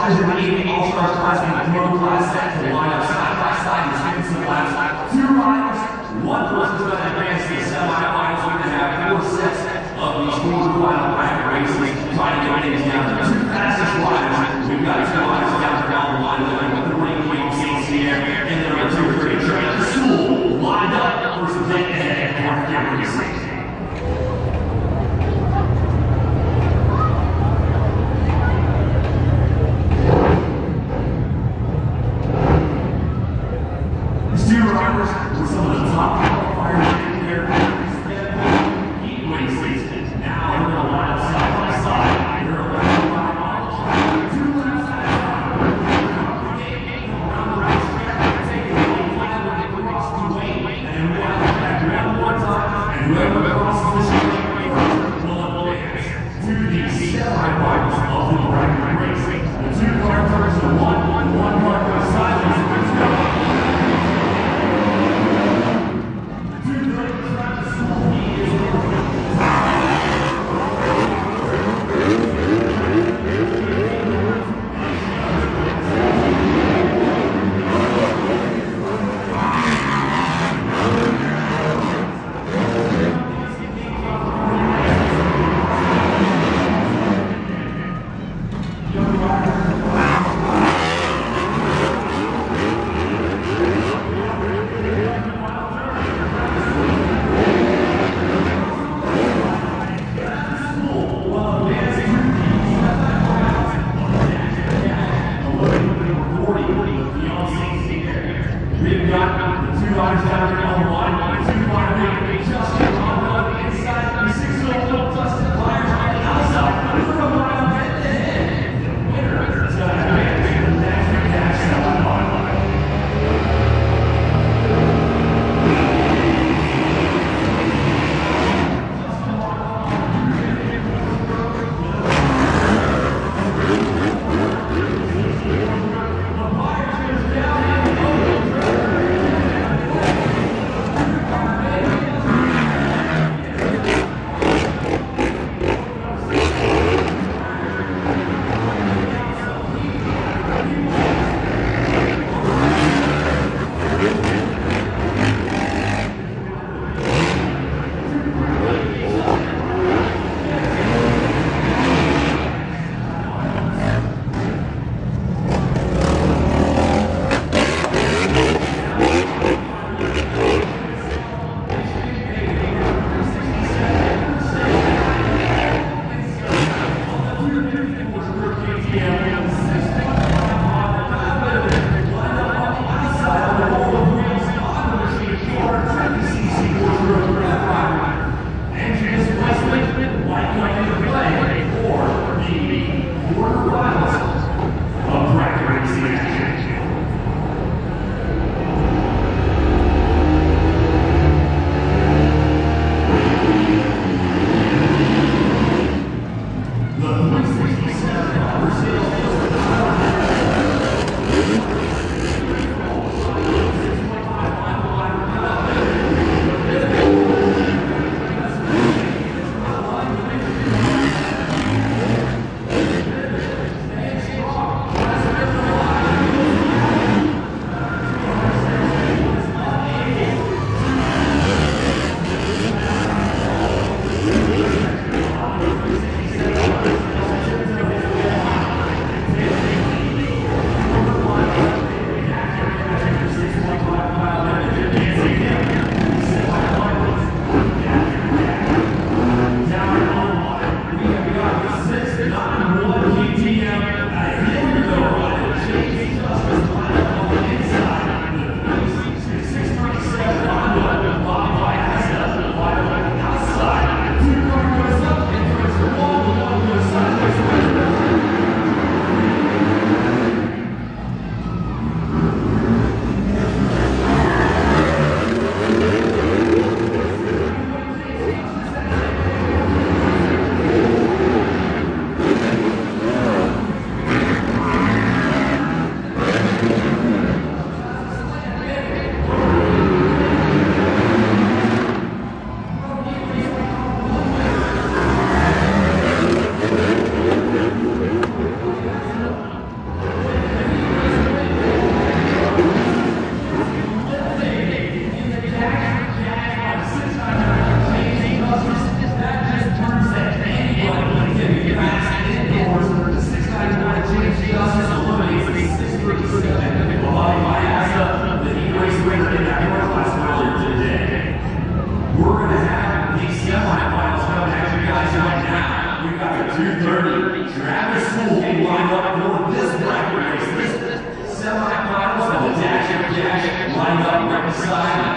offers your name, all-star class, and pro class set to line up side by side in championship laps. Two riders, one person to advance to the semifinals. We're going to have four sets of these quarterfinal bracket races. Trying to get things down to the two fastest riders. We've got two riders down the line with the ring wing seats here, and there are two for each other. Sewell lined up versus Nick and Mark Gabriel. Now we're going to line up side by side. They're around 5 miles.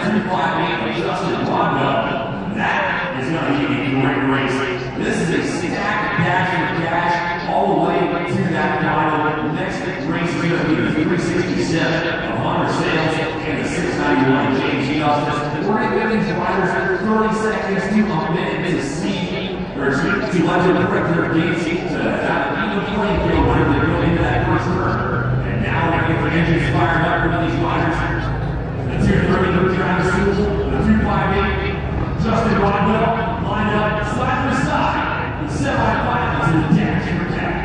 by Justin Waddell. That is going to be a great race. This is a stacked dash and dash all the way to that final. The next race is going to be the 367 of Hunter Sales and the 691 James Justice. We're going to give these riders 30 seconds to a minute to see. There's two left in the regular gates to not even playing field whenever they go into that first turn. And now we're going to get the engines fired up for these riders. The 230 Travis Sewell, the 258, Justin Waddell, lined up side to side. The semifinals in the dash for dash.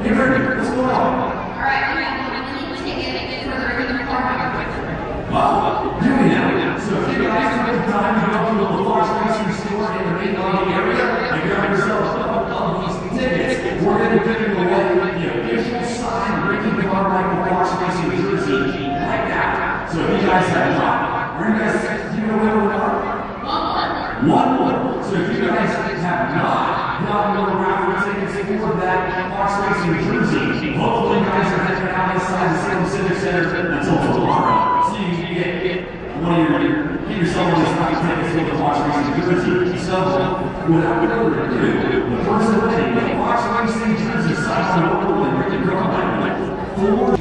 You heard me. What's going on? All right, I'm going to take it and get further into the car. Wow, you know. So if you guys have a time to go to the large grocery store in the main lobby area and grab yourself a couple of these tickets, we're going to give you a way, official sign, breaking the car like the large grocery jersey, like that. So if you guys have a time, where you guys at? Do you know where we are? One more. So if you guys have not going around for tickets for that March 6th in Jersey, hopefully you guys are heading out inside the Salem Civic Center until tomorrow. So you can get yourself on these nice tickets for the March 6th in Jersey. So, without further ado, the first thing, the March 6th in Jersey, signed on the road and written on my four.